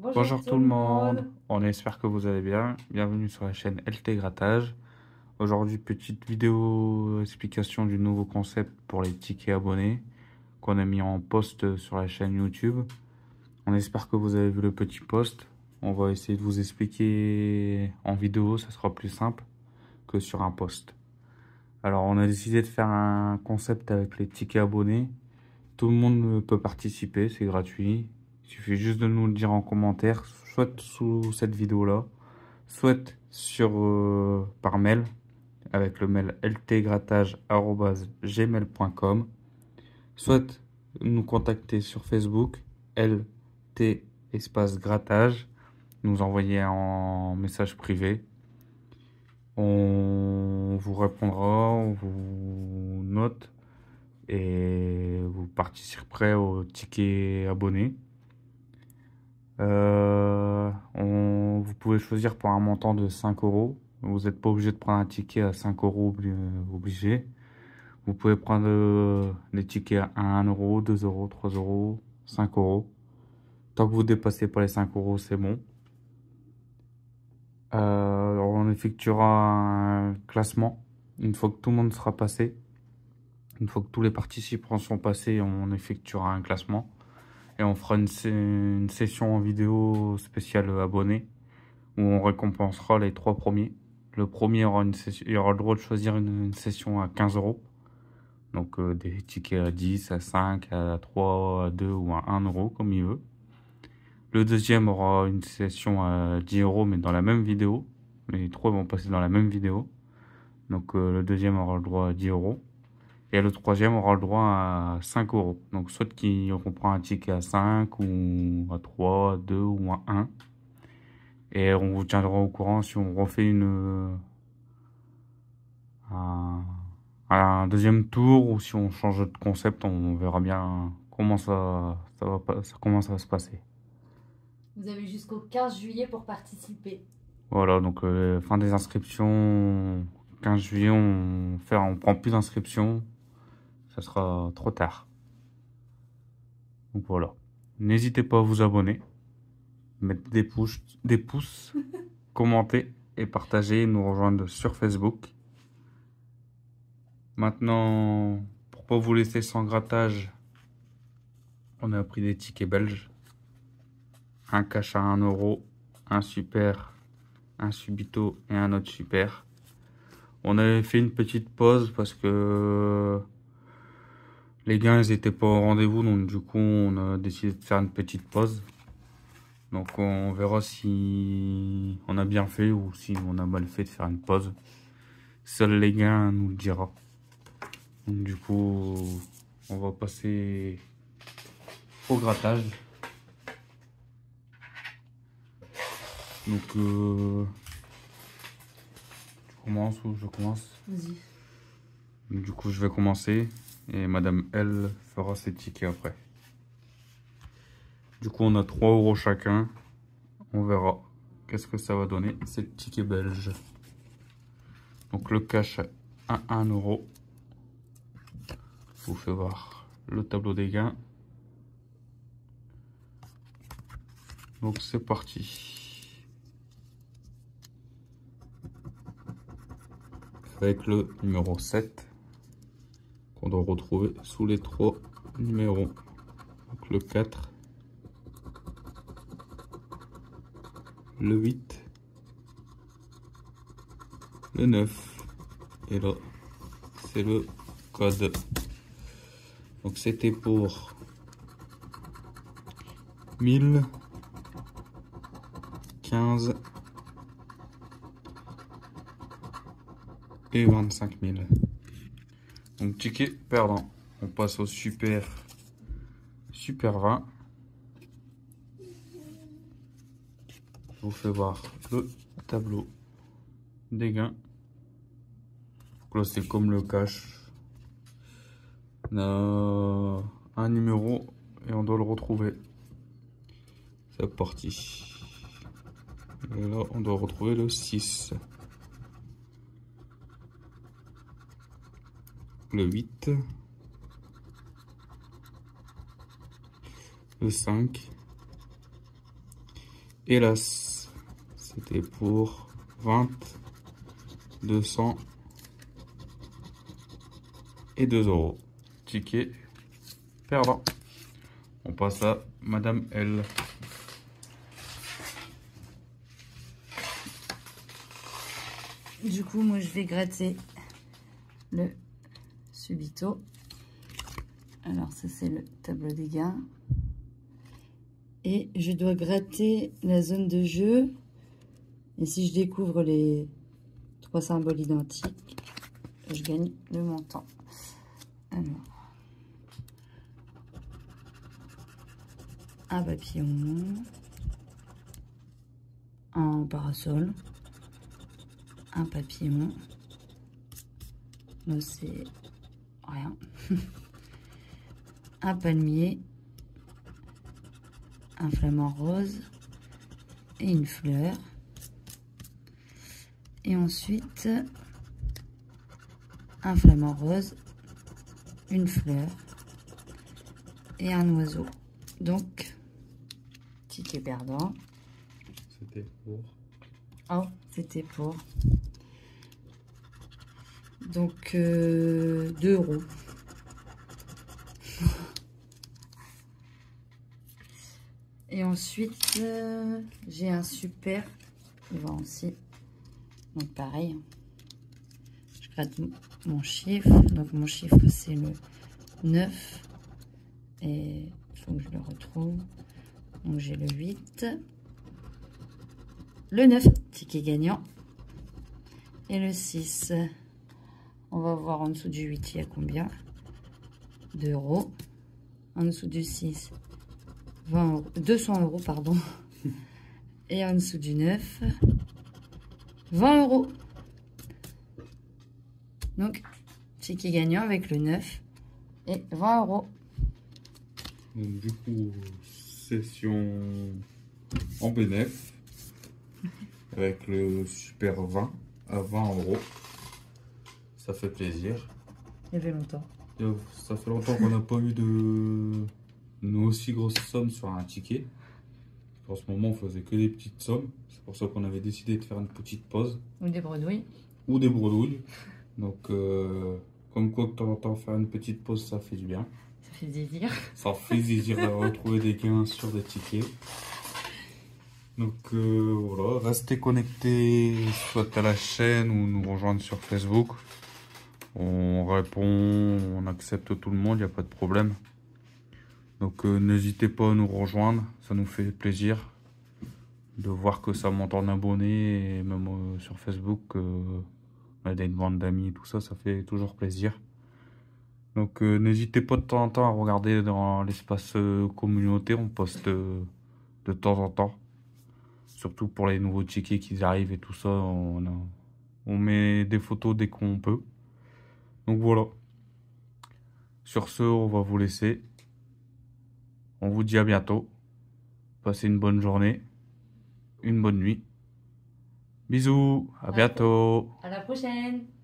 Bonjour tout le monde, on espère que vous allez bien. Bienvenue sur la chaîne LT Grattage. Aujourd'hui, petite vidéo explication du nouveau concept pour les tickets abonnés qu'on a mis en post sur la chaîne YouTube. On espère que vous avez vu le petit post. On va essayer de vous expliquer en vidéo, ça sera plus simple que sur un post. Alors, on a décidé de faire un concept avec les tickets abonnés. Tout le monde peut participer, c'est gratuit. Il suffit juste de nous le dire en commentaire, soit sous cette vidéo-là, soit par mail, avec le mail ltgrattage@gmail.com, soit nous contacter sur Facebook, lt_grattage, nous envoyer en message privé. On vous répondra, on vous note et vous participerez au ticket abonné. Vous pouvez choisir pour un montant de 5 €. Vous n'êtes pas obligé de prendre un ticket à 5 € obligé. Vous pouvez prendre des tickets à 1 €, 2 €, 3 €, 5 €. Tant que vous ne dépassez pas les 5 €, c'est bon. On effectuera un classement une fois que tout le monde sera passé. Une fois que tous les participants sont passés, on effectuera un classement et on fera une session en vidéo spéciale abonnés où on récompensera les 3 premiers. Le premier aura il aura le droit de choisir une session à 15 €. Donc des tickets à 10, à 5, à 3, à 2 ou à 1 € comme il veut. Le deuxième aura une session à 10 € mais dans la même vidéo. Les 3 vont passer dans la même vidéo. Donc le deuxième aura le droit à 10 €. Et le troisième aura le droit à 5 €. Donc soit qu'on prend un ticket à 5 ou à 3, à 2 ou à 1. Et on vous tiendra au courant si on refait un deuxième tour ou si on change de concept. On verra bien comment ça va se passer. Vous avez jusqu'au 15 juillet pour participer. Voilà, donc fin des inscriptions, 15 juillet, on prend plus d'inscriptions, ça sera trop tard. Donc voilà, n'hésitez pas à vous abonner, mettre des pouces, commenter et partager, nous rejoindre sur Facebook. Maintenant, pour pas vous laisser sans grattage, on a pris des tickets belges. Un cash à 1 €, un super, un subito et un autre super. On avait fait une petite pause parce que les gars ils étaient pas au rendez-vous, donc du coup on a décidé de faire une petite pause. Donc on verra si on a bien fait ou si on a mal fait de faire une pause. Seul les gars nous le dira. Donc du coup on va passer au grattage. Donc, tu commences ou je commence? Vas-y. Du coup, je vais commencer et Madame L fera ses tickets après. Du coup, on a 3 € chacun. On verra qu'est-ce que ça va donner, ces tickets belges. Donc, le cash à 1 €. Je vous fais voir le tableau des gains. Donc, c'est parti. Avec le numéro 7 qu'on doit retrouver sous les 3 numéros. Donc le 4, le 8, le 9 et là c'est le code. Donc c'était pour 1000, 15 000 et 25 000. Donc ticket perdant. On passe au super 20. Je vous fais voir le tableau des gains. Donc là c'est comme le cash. On a un numéro et on doit le retrouver. C'est parti. Et là on doit retrouver le 6. Le 8, le 5, Hélas, c'était pour 20, 200 et 2 €. Ticket perdant. On passe à Madame L. Du coup, moi, je vais gratter le Subito. Alors, ça, c'est le tableau des gains. Et je dois gratter la zone de jeu. Et si je découvre les 3 symboles identiques, je gagne le montant. Alors, un papillon, un parasol, un papillon, là c'est rien, un palmier, un flamant rose et une fleur. Et ensuite, un flamant rose, une fleur et un oiseau. Donc, ticket perdant. C'était pour... Oh, c'était pour... Donc, 2 €. Et ensuite, j'ai un super. Il va aussi. Donc, pareil. Je gratte mon chiffre. Donc, mon chiffre, c'est le 9. Et il faut que je le retrouve. Donc, j'ai le 8. Le 9, ticket gagnant. Et le 6. On va voir en dessous du 8, il y a combien? 2 €. En dessous du 6, 200 €, pardon. Et en dessous du 9, 20 €. Donc, ticket gagnant avec le 9 et 20 €. Donc, du coup, session en bénéf avec le super 20 à 20 €. Ça fait plaisir. Il y avait longtemps. Ça fait longtemps qu'on n'a pas eu de une aussi grosse somme sur un ticket. En ce moment, on faisait que des petites sommes. C'est pour ça qu'on avait décidé de faire une petite pause. Ou des bredouilles. Ou des bredouilles. Donc, comme quoi, de temps en temps, faire une petite pause, ça fait du bien. Ça fait plaisir. Ça fait plaisir de retrouver des gains sur des tickets. Donc voilà, restez connectés soit à la chaîne ou nous rejoindre sur Facebook. On répond, on accepte tout le monde, il n'y a pas de problème. Donc n'hésitez pas à nous rejoindre, ça nous fait plaisir de voir que ça monte en abonnés. Et même sur Facebook, on a des demandes d'amis, tout ça, ça fait toujours plaisir. Donc n'hésitez pas de temps en temps à regarder dans l'espace communauté, on poste de temps en temps. Surtout pour les nouveaux tickets qui arrivent et tout ça, on met des photos dès qu'on peut. Donc voilà. Sur ce, on va vous laisser. On vous dit à bientôt. Passez une bonne journée. Une bonne nuit. Bisous. À bientôt. À la prochaine.